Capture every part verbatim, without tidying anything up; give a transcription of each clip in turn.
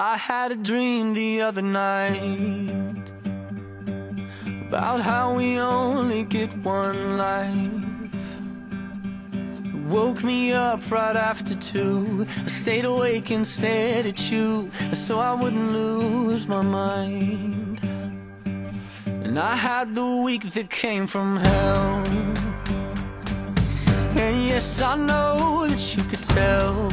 I had a dream the other night about how we only get one life. It woke me up right after two. I stayed awake and stared at you so I wouldn't lose my mind. And I had the week that came from hell. And yes, I know that you could tell,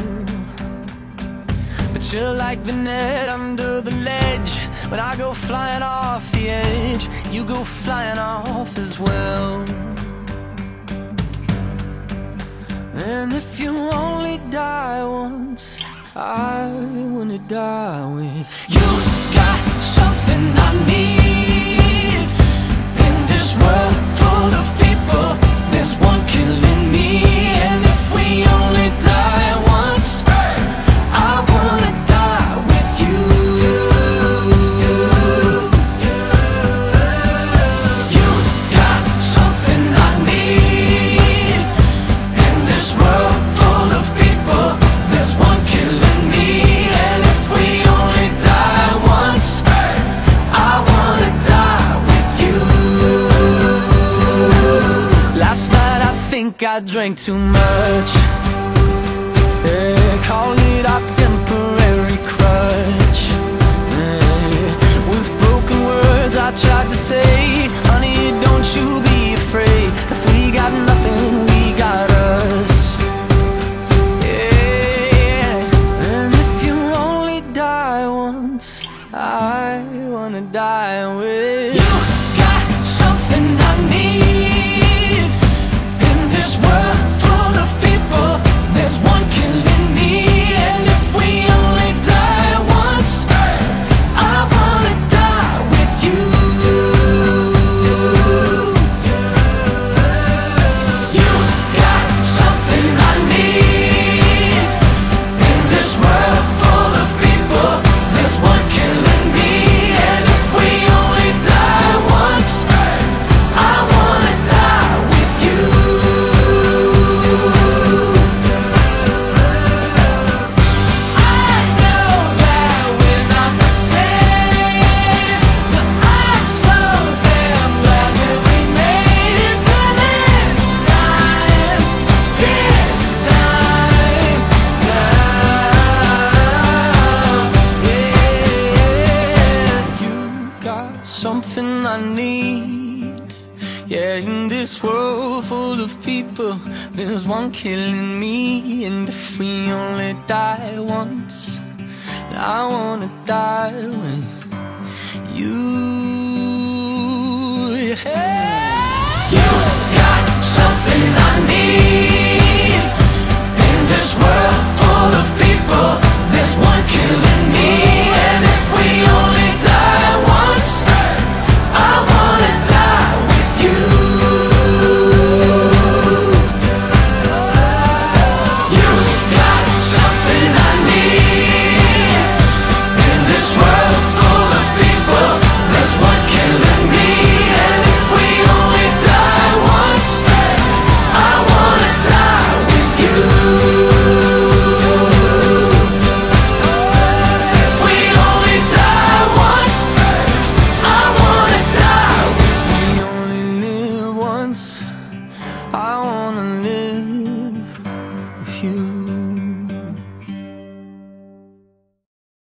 but you're like the net under the ledge. When I go flying off the edge, you go flying off as well. And if you only die once, I wanna die with you. Got something I need in this world full of people. There's one killing me, and if we only die once, I drank too much. Yeah, call it our temporary crutch. Yeah, with broken words I tried to say, honey, don't you be afraid. If we got nothing, we got us. Yeah, and if you only die once, I wanna die with you. Something I need, yeah, in this world full of people, there's one killing me, and if we only die once, I wanna die with you.